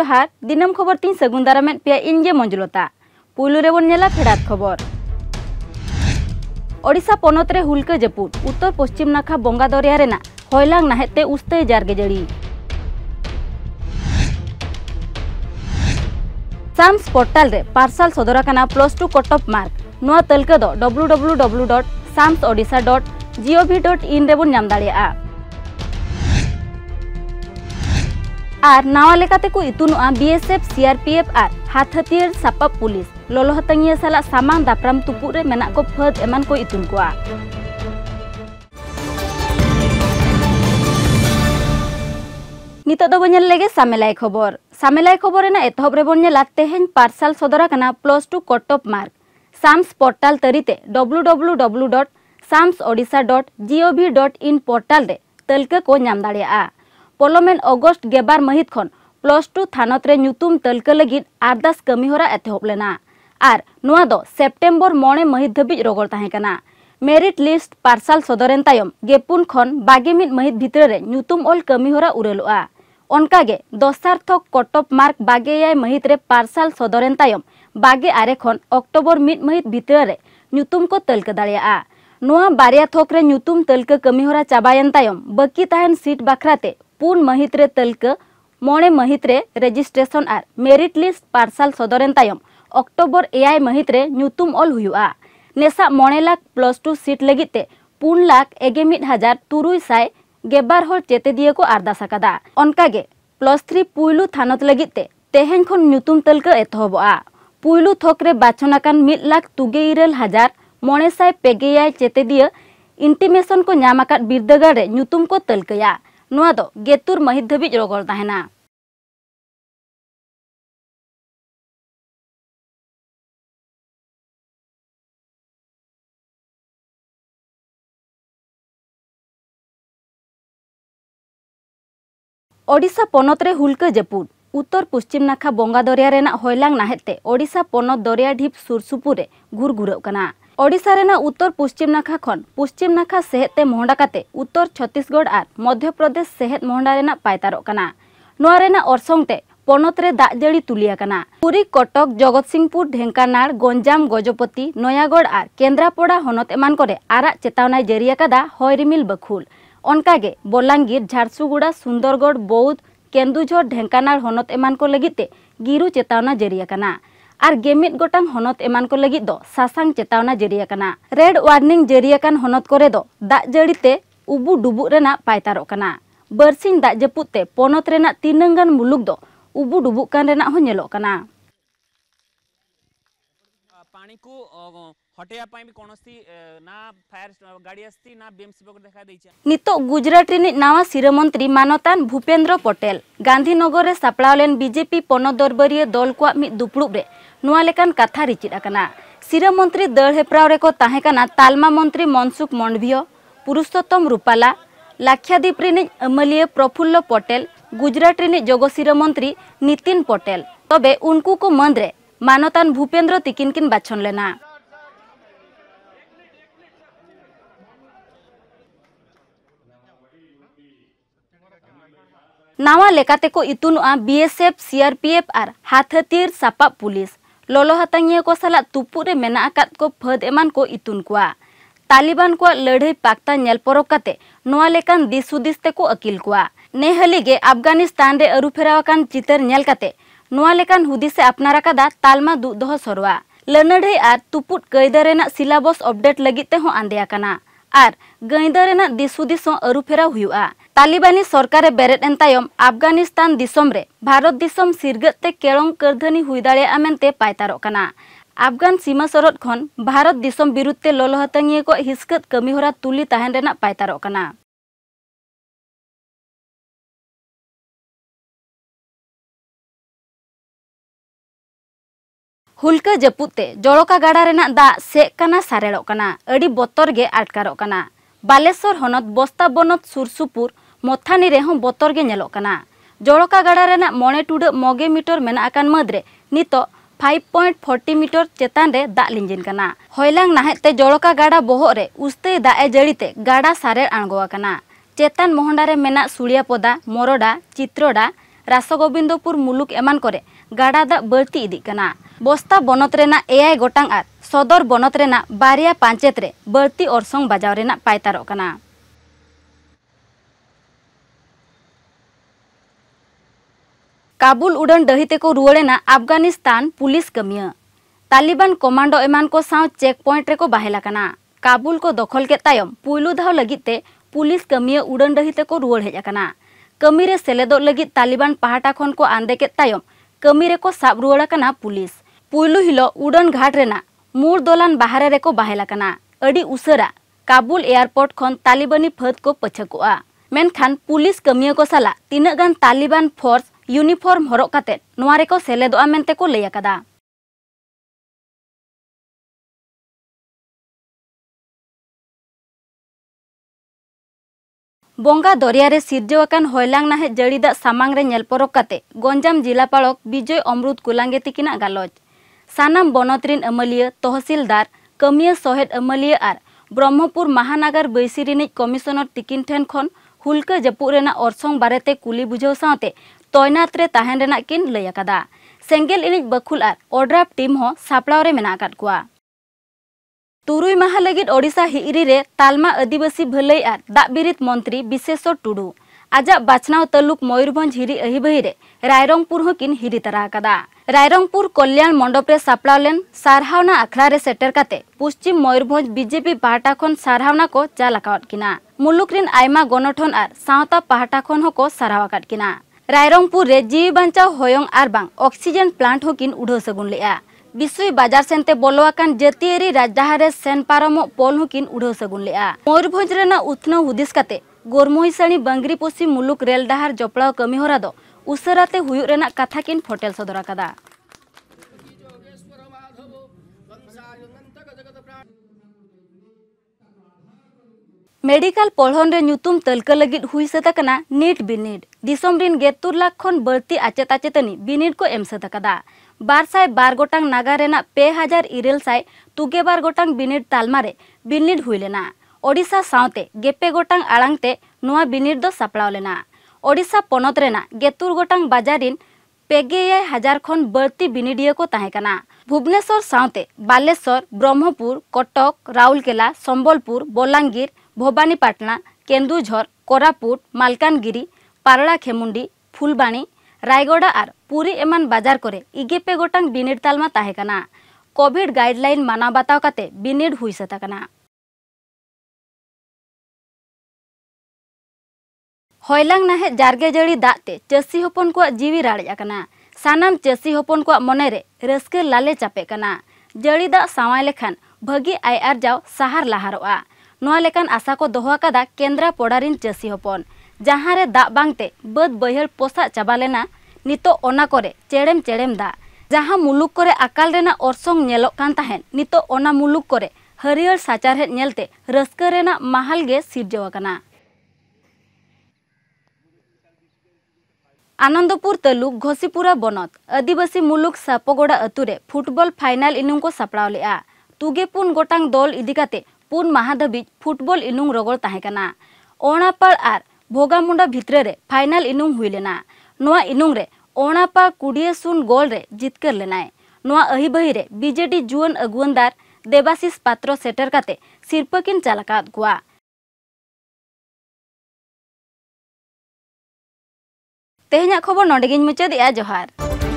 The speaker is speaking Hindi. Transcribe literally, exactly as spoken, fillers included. जोहार दिनम खबर तीन सगुन दारामेद पे इनगे मंजुलता पुलु रे बन फेरात खबर। ओडिशा पनत रे हुलके जपुद उत्तर पश्चिम नाखा बंगा दरिया रेना होयलांग नाहेते उस्ते जारगे जड़ी। साम्स पोर्टल रे पार्सल सदरा काना plus two cut off mark नोआ तलके दो W W W dot sams odisha dot gov dot in रे बन नाम दाड़िया आर नावा लेकाते को इतुनुआ बीएसएफ सीआरपीएफ आर हाथ हथियार सापाब पुलिस लोलो हतंगिया साला सामान दापराम तुपुर रे मेना को फद एमान को इतुन कोआ। नितो दो बन्यल लेगे सामेलाई खबर। सामेलाई खबर एना एतहब रे बन्यल लाते हेन पार्सल सदरा कना plus two cut off mark SAMS portal तरीते W W W dot sams odisha dot gov dot in portal रे तलके को नाम दाड़िया पलमेन अगस्ट गेबार महित खन प्लस टू थानत रे नुतुम तलके लगिद आरदास कमीहरा एतहब लेना आर नोआ दो सेप्टेम्बर मोणे महित धबिज रगल ताहे कना। मेरिट लिस्ट पार्सल सदरेन तायम गेपुन खन बागेमित महित भितरे रे नुतुम ओल कमीहरा उरेलुआ। ओनकागे दोसार थक कट ऑफ मार्क बागेयाय महित रे पार्सल सदरेन तायम बागे आरे खन अक्टोबर मित महित भितरे रे नुतुम को तलके दाड़िया। नोआ बारिया थक रे नुतुम तलके कमीहरा चाबायन तायम बाकी ताहेन सीट बाखराते पून महित रे तलके मोणे महित रे रेजिस्ट्रेशन आर मेरिट लिस्ट पार्सल सदरेन तायम अक्टोबर एआई महित रे नुतुम ओल हुआ। नेसा मोणे लाख प्लस टू सीट लगिते पून लाख एगेमित हजार तुरुई साय गेबार होर चेते दिए को आरदास कदा। ओनकागे प्लस थ्री पुइलू थानत लगिते तेहेन खन नुतुम तलके एतहबआ। पुइलू थक रे बाछन आकान मित लाख तुगे इरेल हजार मोणे साय पेगेआई चेते दिए इंटिमेशन को न्यामाकात बिरदगार रे नुतुम को तलकेया। नुआ दो गेतुर महित धबिज रगल ताहेना। ओडिशा पनत रे हुलके जपुद उत्तर पश्चिम नाखा बंगा दरिया रेना होयलांग नाहेते ओडिशा पनत दरिया ढिप सुरसुपुर रे घुरघुरव कना। ओडिशा रेना उत्तर पश्चिम नाखा खन पश्चिम नाखा सेहते मोहंडा काते उत्तर छत्तीसगढ़ आर मध्य प्रदेश सेहत मोहंडा रेना पायतारो कना। नोआ रेना ओरसंगते पनत रे दाग जड़ी तुलिया कना। पुरी कटक जगतसिंहपुर ढेंकानाल गंजाम गजपति नयागढ़ आर केंद्रापड़ा हनत एमान करे आरा चेतावना जरिया कदा होय रिमिल बखुल। ओनकागे बोलांगीर झारसुगुड़ा सुंदरगढ़ बौद्ध केंदुझर ढेंकानाल हनत एमान को लगिते गिरु चेतावना जरिया कना आर गेमित गोटांग हनत एमान को लगी दो सासांग चेतावना जरिया कना। रेड वार्निंग जरिया कान हनत करे दो दाग जड़ीते उबु डुबु रेना पायतारो कना। बरसिंग दाग जपुते पनत रेना तीनंगान मुलुक दो उबु डुबु कान रेना हो नेलो कना। पानी को हटेया पाई भी कोनोसी ना फायर गाड़ी आस्ती ना बीएमसी को देखा दैचा। नितो गुजरात रे नवा शिर मंत्री मानतान भूपेंद्र पटेल गांधीनगर रे सापलालेन बीजेपी पनत दरबारिये दल को मि दुपड़ुब रे नुआ लेकान कथा रिचिड कना। शिर मंत्री दल हेप्राव रे को ताहे कना तालमा मंत्री मनसुख मंडभियो पुरुषोत्तम रूपाला लाख्यादीप रे अमलिये प्रफुल्ल पटेल गुजरात रे जगशिर मंत्री नितिन पटेल तबे उनको को मंदरे मानतान भूपेंद्र तिकिन किन बाछन लेना। नावा लेकाते को इतुनुआ बीएसएफ सीआरपीएफ आर हाथ हथियार सापाब पुलिस लोलो हतंगिया को साला तुपुर रे मेना आकात को फद एमान को इतुन कोआ। तालिबान को लड़ाई पाक्ता नेल परोक काते नोआ लेकान दिसुदिस ते को अकिल कोआ। ने हलिगे अफगानिस्तान रे अरुफेरावाकान चितर नेल काते नोआ लेकान हुदिसे अपनारा कदा तालमा दुदह सरवा लनडे आर तुपुट गयदा रेना सिलेबस अपडेट लगिते हो आंदेया कना आर गयदा रेना दिसुदिस अरुफेरा हुआ। तालिबानी सरकार बेरेद एन तायम अफगानिस्तान दिसम रे भारत दिसम सिरगते केळंग करधनी हुई दाळे आमेनते पायतारो कना। अफगान सीमा सरहद खन भारत दिसम बिरुते लोलोहतंगिये को हिस्कत कमीहरा तुली ताहेन रेना पायतारो कना। हुलके जपुते जळका गाडा रेना दा सेक कना सारेळो कना अडी बतर गे अटकारो कना। बालेश्वर हनत बस्ता बनत सुरसुपुर मोथानी रेह बतर गे नेलो कना। जळका गाडा रेना मोणे टुडे मोगे मीटर मेना आकान मदरे नितो पाँच दशमलव चार शून्य मीटर चेतान रे दा लिंजिन कना। होयलांग नाहेते जळका गाडा बहो रे उस्ते दा ए जळीते गाडा सारेळ आंगोवा कना। चेतान मोहंडा रे मेना सुळियापदा मोरोडा चित्रोडा रासगोबिंदपुर मुलुक एमान करे गाड़ा दाग बाड़ती इदी कना। बस्ता बनत रेना एआई गोटांग आर सदर बनत रेना बारिया पंचायत रे बाड़ती अरसोंग बाजाव रेना पायतारोग कना। काबुल उड़न डही तेको रुआड़ेना अफगानिस्तान पुलिस कमिया तालिबान कमांडो एमान को साव चेक पॉइंट रेको बाहेला कना। काबुल को दखल के तायम पुलू धाव लगिते पुलिस कमिया उड़न डही तेको रुआड़ हेज कना। कमी रे सेलेदोग लगित तालिबान पहाटा खन को आंदे के तायम कमी रेको साब रुआड़ा कना पुलिस। पुलू हिलो उड़न घाट रेना मूर दोलान बाहरे रेको बाहेला कना। अड़ी उसरा काबुल एयरपोर्ट खन तालिबानी फद को पछकुआ मेनखान पुलिस कमिया को साला तीना गान तालिबान फोर्स यूनिफॉर्म हरक काते नोवा रेको सेलेदोआ मेनते को लैया कदा। बंगा दरिया रे सिरजवाकान होयलांग नाहे जड़ीदा सामांग रे नेलपरक काते गंजाम जिला पालक विजय अमृत कुलांगे तिकिना गालोच सानाम बनतरिन अमलिया तहसीलदार कमिया सहेद अमलिया आर ब्रह्मपुर महानगर बैसी रिनिक कमिशनर तिकिन ठेन खन हुलका जपुर रेना अरसोंग बारेते कुली बुझाव साथे तैनात रे ताहेन रेना किन लय आकादा। सेंगेल इनिक बखुल आर ओड्राप टीम हो सापड़ाव रे मेना काद कोआ। तुरुई माहा लगित ओडिशा हिरी रे तालमा आदिवासी भलाई आर दाबिरित मंत्री विशेषो टुडू आजा बाचनाव तालुक मयूरभंज हिरी अहिबही रे रायरंगपुर हकिन हिरी तरा कदा। रायरंगपुर कल्याण मंडप रे सापलावलेन सारहावना अखड़ा रे सेटर काते पश्चिम मयूरभंज बीजेपी पाहटा खन सारहावना को चालाकावत किना। मुलुक रिन आयमा गणठन आर सावता पाहटा खन हको सारहावाकात किना। रायरंगपुर रे जीव बांचाव होयंग आर बांग ऑक्सीजन प्लांट हकिन उडो सगुन लेआ। बिसुई बाजार सेनते बोलोआकान जतियरी राजधारे सेन पारमो पोल हुकिन उडो सगुन लेआ। मयूरभंज रेना उथनो हुदिस काते गोरमोहिसाणी बंगरी पश्चिम मुलुक रेल डहार जपड़ाव कमी होरा दो उसराते हुयुग रेना कथा किन फोटेल सदर आकादा। मेडिकल पढ़न रे नुतुम तलक लगित हुई सता कना नीट बिनीट दिसम रिन गेतुर लाख खन बड़ती आचेत आचेतनी बिनीट को एम सता कदा। बारसाय बार गोटांग नागा रेना पे हजार इरेल साय तुगे बार गोटांग बिनीट तालमा रे बिनीट हुई लेना। ओडिशा सावते गेपे गोटांग आड़ांगते नुआ बिनीट दो सापड़ाव लेना। ओडिशा पनत रेना गेतुर गोटांग बाजारिन पेगे हजार खन बड़ती बिनीडिया को ताहे कना। भुवनेश्वर सावते बालेश्वर ब्रह्मपुर कटक राउरकेला सम्बलपुर बलांगीर भवानीपाटना केंदुझर कोरापुट मालकानगिरी पारड़ा खेमुंडी फुलबाणी रायगढ़ आर पुरी एमान बाजार करे इगेपे गोटांग बिनीड तालमा ताहे कना। कोविड गाइडलाइन माना बताव काते बिनीड हुई सता कना। होयलांग नाहे जारगे जड़ी दाते चासी होपन को जीवी राड़या कना। सानाम चासी होपन को मनेरे रस्के लाले चापे कना। जड़ी दा सावाय लेखान भगी आय आर जाव साहार लाहारोआ नोआ लेकान आशा को दोहा कदा केंद्रा पोडारिन चासी होपन जहाँ रे दाग बांगते बद बहिर पोसा चाबा लेना नितो ओना करे चेड़ेम चेड़ेम दा। जहाँ मुलुक करे अकाल रेना अरसोंग नेलोक कान ताहेन नितो ओना मुलुक करे हरियर साचारहे नेलते रस्क रेना माहल गे सिरजवा कना। आनंदपुर तालुक घोसीपुरा बनत आदिवासी मुलुक सापगोड़ा अतुरे फुटबॉल फाइनल इनिंग को सापड़ाव लेआ। तुगेपुन गोटांग दल इदिकाते पुन माहा धाबिज फुटबॉल इनिंग रगड़ ताहे कना। ओणापाड़ आर भोगामुंडा भितरे रे फाइनल इनिंग हुई लेना। नोआ इनिंग रे ओणापा कुडिये सुन गोल रे जितकर लेनाय। नोआ अहिबही रे बीजेडी जुवन अगुवनदार देवाशीष पात्रो सेटर काते सिरपकिन चालाकात गुआ। तेहना खबर नोंडेगिन मुचादिया जोहार।